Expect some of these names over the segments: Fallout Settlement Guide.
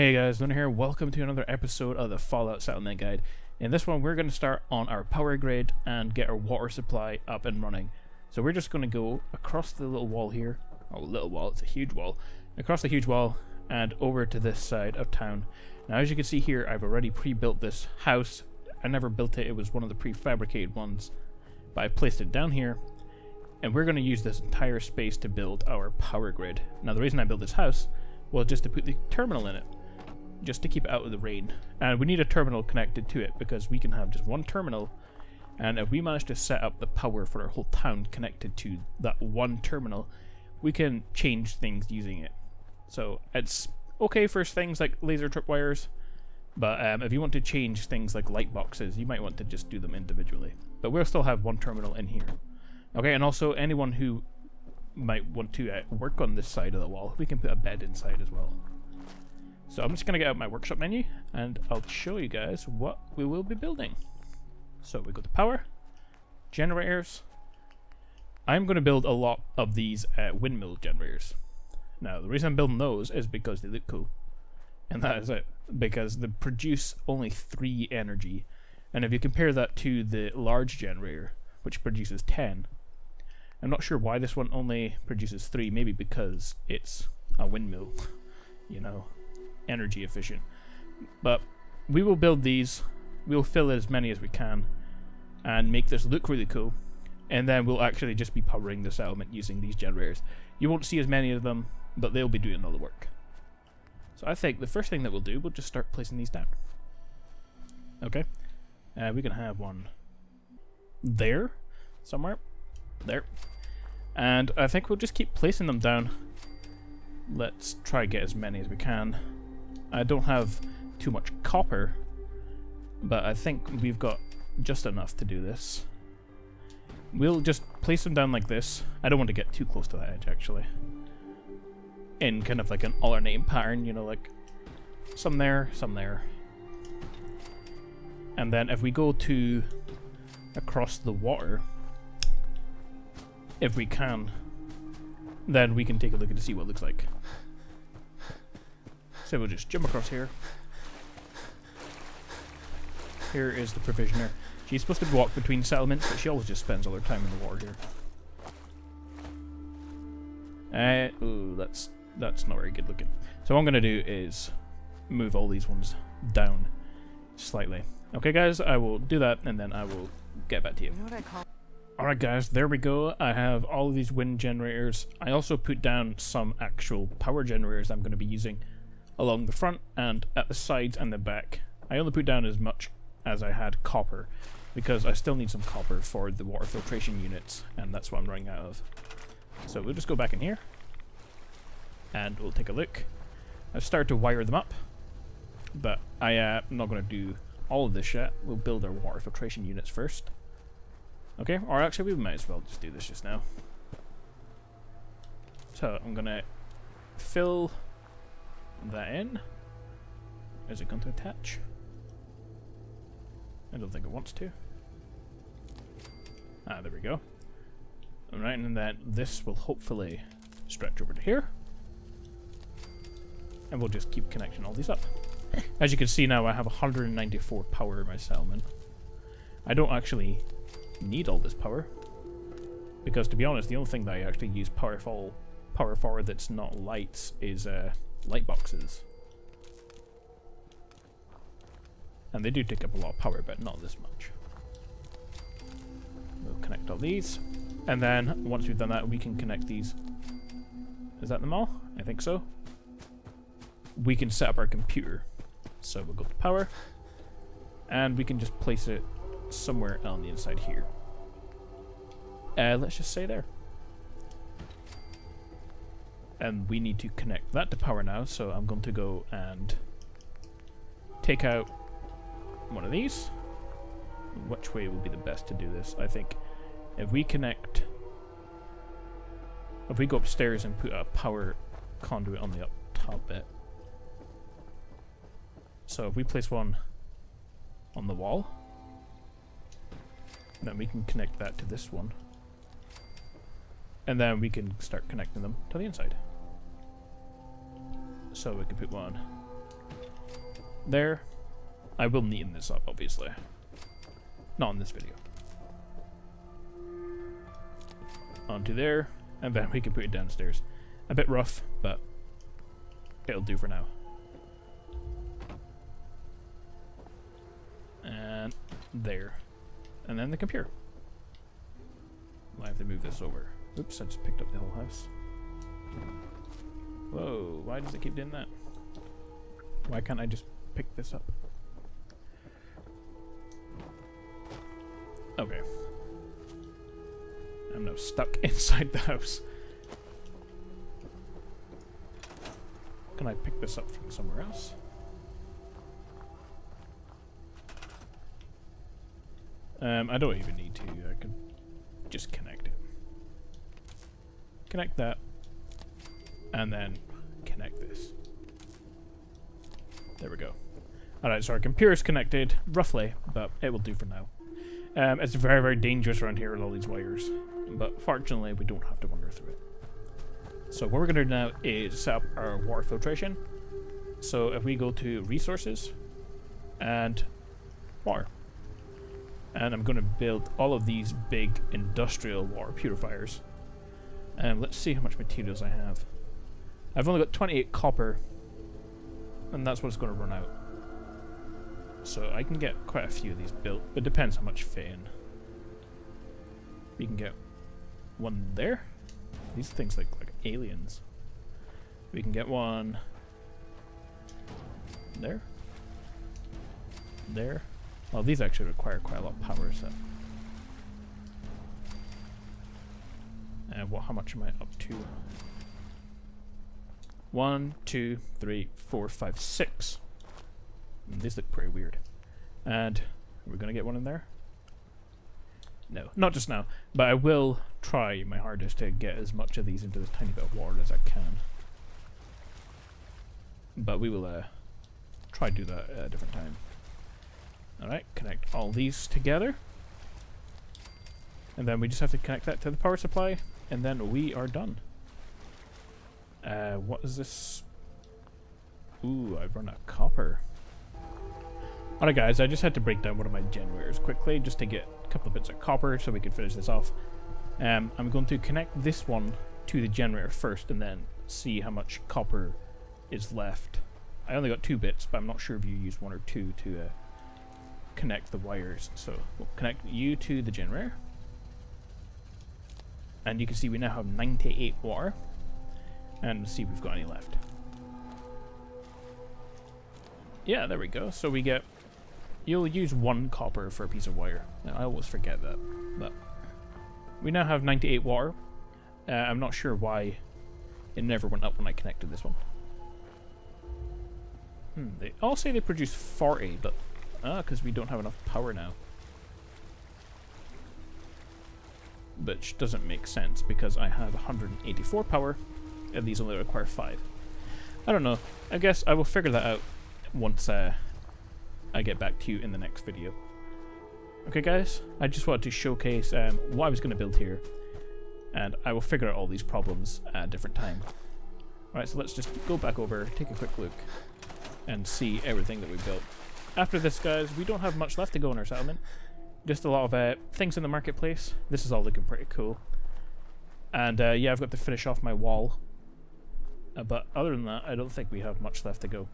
Hey guys, Luna here. Welcome to another episode of the Fallout Settlement Guide. In this one, we're going to start on our power grid and get our water supply up and running. So we're just going to go across the little wall here. Oh, little wall, it's a huge wall. Across the huge wall and over to this side of town. Now, as you can see here, I've already pre-built this house. I never built it. It was one of the prefabricated ones, but I placed it down here. And we're going to use this entire space to build our power grid. Now, the reason I built this house was just to put the terminal in it. Just to keep it out of the rain, and we need a terminal connected to it because we can have just one terminal, and if we manage to set up the power for our whole town connected to that one terminal, we can change things using it. So it's okay for things like laser tripwires, but if you want to change things like light boxes, you might want to just do them individually, but we'll still have one terminal in here. Okay, and also anyone who might want to work on this side of the wall, we can put a bed inside as well. So I'm just going to get out my workshop menu and I'll show you guys what we will be building. So we go to power, generators. I'm going to build a lot of these windmill generators. Now the reason I'm building those is because they look cool. And that is it. Because they produce only 3 energy. And if you compare that to the large generator, which produces 10. I'm not sure why this one only produces 3. Maybe because it's a windmill, you know. Energy efficient, but we will build these, we'll fill as many as we can and make this look really cool, and then we'll actually just be powering the settlement using these generators. You won't see as many of them, but they'll be doing all the work. So I think the first thing that we'll do, we'll just start placing these down. Okay, we can have one there somewhere, there, and I think we'll just keep placing them down. Let's try get as many as we can. I don't have too much copper, but I think we've got just enough to do this. We'll just place them down like this. I don't want to get too close to that edge, actually. In kind of like an alternating pattern, you know, like some there, some there. And then if we go to across the water, if we can, then we can take a look and see what it looks like. So we'll just jump across here. Here is the provisioner. She's supposed to walk between settlements, but she always just spends all her time in the water here. Ooh, that's not very good looking. So what I'm gonna do is move all these ones down slightly. Okay guys, I will do that and then I will get back to you. Alright guys, there we go. I have all of these wind generators. I also put down some actual power generators I'm gonna be using along the front and at the sides and the back. I only put down as much as I had copper because I still need some copper for the water filtration units, and that's what I'm running out of. So we'll just go back in here and we'll take a look. I've started to wire them up, but I am not going to do all of this yet. We'll build our water filtration units first. Okay, or actually we might as well just do this just now. So I'm going to fill that in. Is it going to attach? I don't think it wants to. Ah, there we go. Alright, and then this will hopefully stretch over to here. And we'll just keep connecting all these up. As you can see now, I have 194 power in my settlement. I don't actually need all this power, because to be honest, the only thing that I actually use power for that's not lights is light boxes, and they do take up a lot of power, but not this much. We'll connect all these, and then once we've done that, we can connect these. Is that them all? I think so. We can set up our computer, so we'll go to power, and we can just place it somewhere on the inside here. Let's just say there. And we need to connect that to power now, so I'm going to go and take out one of these. Which way will be the best to do this? I think if we connect, if we go upstairs and put a power conduit on the up top bit. So if we place one on the wall, then we can connect that to this one. And then we can start connecting them to the inside. So we can put one there. I will neaten this up, obviously. Not in this video. Onto there, and then we can put it downstairs. A bit rough, but it'll do for now. And there. And then the computer. I have to move this over. Oops, I just picked up the whole house. Whoa, why does it keep doing that? Why can't I just pick this up? Okay. I'm now stuck inside the house. Can I pick this up from somewhere else? I don't even need to. I can just connect it. Connect that. And then connect this. There we go. Alright, so our computer's connected, roughly, but it will do for now. It's very, very dangerous around here with all these wires, but fortunately we don't have to wander through it. So what we're going to do now is set up our water filtration. So if we go to resources and water, and I'm going to build all of these big industrial water purifiers. Let's see how much materials I have. I've only got 28 copper, and that's what it's going to run out. So I can get quite a few of these built, but it depends how much fit in. We can get one there. These things look like aliens. We can get one there. There. Well, these actually require quite a lot of power, so. How much am I up to? 1, 2, 3, 4, 5, 6. These look pretty weird. And we're gonna get one in there? No, not just now, but I will try my hardest to get as much of these into this tiny bit of water as I can. But we will try to do that at a different time. Alright, connect all these together. And then we just have to connect that to the power supply, and then we are done. What is this? Ooh, I've run out of copper. Alright guys, I just had to break down one of my generators quickly just to get a couple of bits of copper so we could finish this off. I'm going to connect this one to the generator first and then see how much copper is left. I only got 2 bits, but I'm not sure if you use 1 or 2 to connect the wires. So we'll connect you to the generator. And you can see we now have 98 water. And see if we've got any left. Yeah, there we go. So we get... You'll use 1 copper for a piece of wire. I always forget that. But we now have 98 water. I'm not sure why it never went up when I connected this one. They all say they produce 40, but... because we don't have enough power now. Which doesn't make sense, because I have 184 power, and these only require 5. I don't know. I guess I will figure that out once I get back to you in the next video. Okay guys, I just wanted to showcase what I was going to build here, and I will figure out all these problems at a different time. Alright, so let's just go back over, take a quick look, and see everything that we built. After this guys, we don't have much left to go in our settlement, just a lot of things in the marketplace. This is all looking pretty cool. And yeah, I've got to finish off my wall, but other than that I don't think we have much left to go.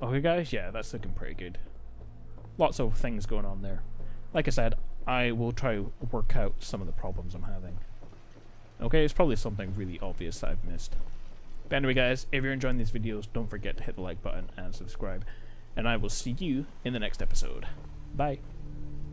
Okay guys, yeah, that's looking pretty good. Lots of things going on there. Like I said, I will try to work out some of the problems I'm having. Okay, it's probably something really obvious that I've missed. But anyway guys, if you're enjoying these videos, don't forget to hit the like button and subscribe. And I will see you in the next episode. Bye.